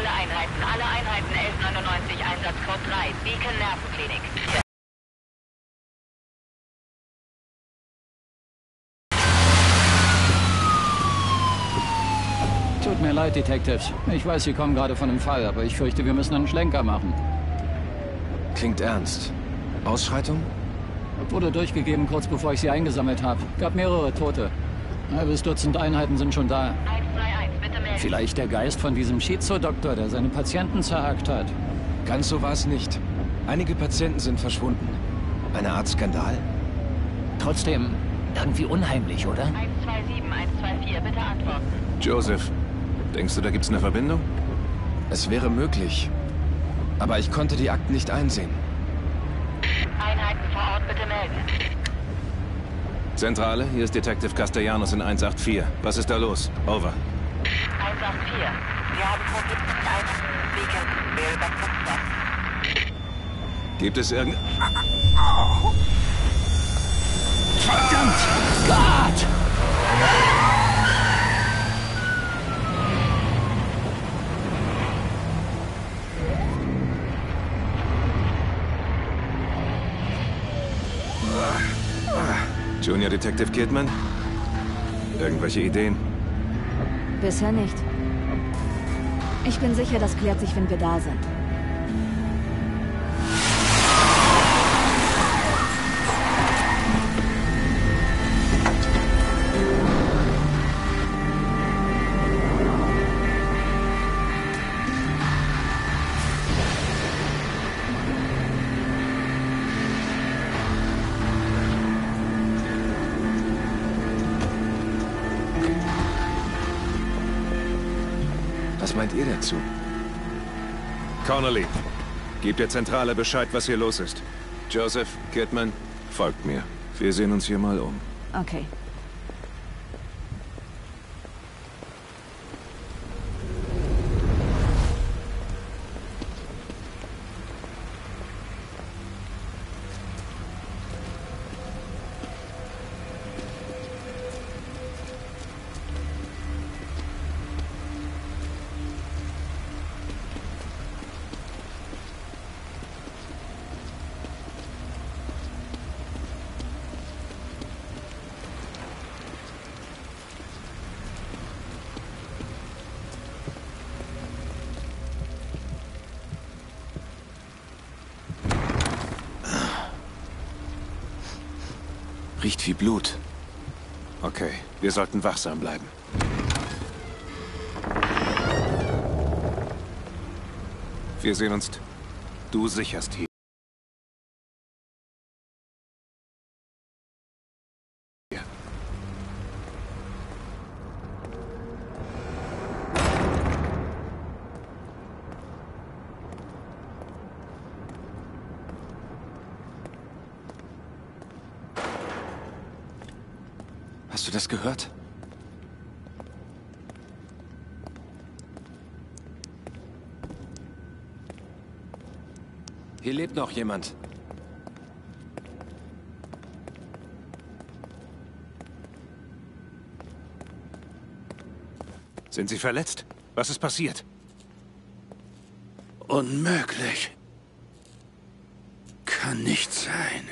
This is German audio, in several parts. alle Einheiten 1199, Einsatzcode 3, Beacon Nervenklinik. Tut mir leid, Detectives. Ich weiß, Sie kommen gerade von einem Fall, aber ich fürchte, wir müssen einen Schlenker machen. Klingt ernst. Ausschreitung? Wurde durchgegeben, kurz bevor ich sie eingesammelt habe. Gab mehrere Tote. Ein halbes Dutzend Einheiten sind schon da. 131, bitte melden. Vielleicht der Geist von diesem Schizo-Doktor, der seine Patienten zerhackt hat. Ganz so war es nicht. Einige Patienten sind verschwunden. Eine Art Skandal? Trotzdem, irgendwie unheimlich, oder? 127, 124, bitte antworten. Joseph, denkst du, da gibt's eine Verbindung? Es wäre möglich. Aber ich konnte die Akten nicht einsehen. Einheiten vor Ort, bitte melden. Zentrale, hier ist Detective Castellanos in 184. Was ist da los? Over. 184. Wir haben Probleme mit einem Beacon. Gibt es irgendein... Verdammt! Gott! Junior Detective Kidman? Irgendwelche Ideen? Bisher nicht. Ich bin sicher, das klärt sich, wenn wir da sind. Was meint ihr dazu? Connolly, gebt der Zentrale Bescheid, was hier los ist. Joseph, Kidman, folgt mir. Wir sehen uns hier mal um. Okay. Riecht wie Blut. Okay, wir sollten wachsam bleiben. Wir sehen uns. Du sicherst hier. Hast du das gehört? Hier lebt noch jemand. Sind Sie verletzt? Was ist passiert? Unmöglich. Kann nicht sein.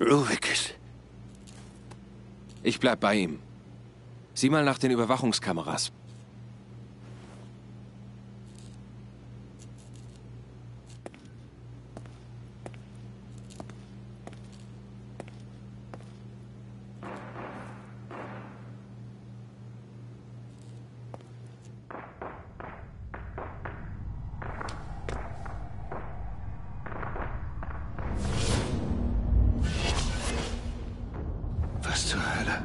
Ruvik ist... Ich bleib bei ihm. Sieh mal nach den Überwachungskameras. Was zur Hölle?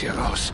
Hier raus.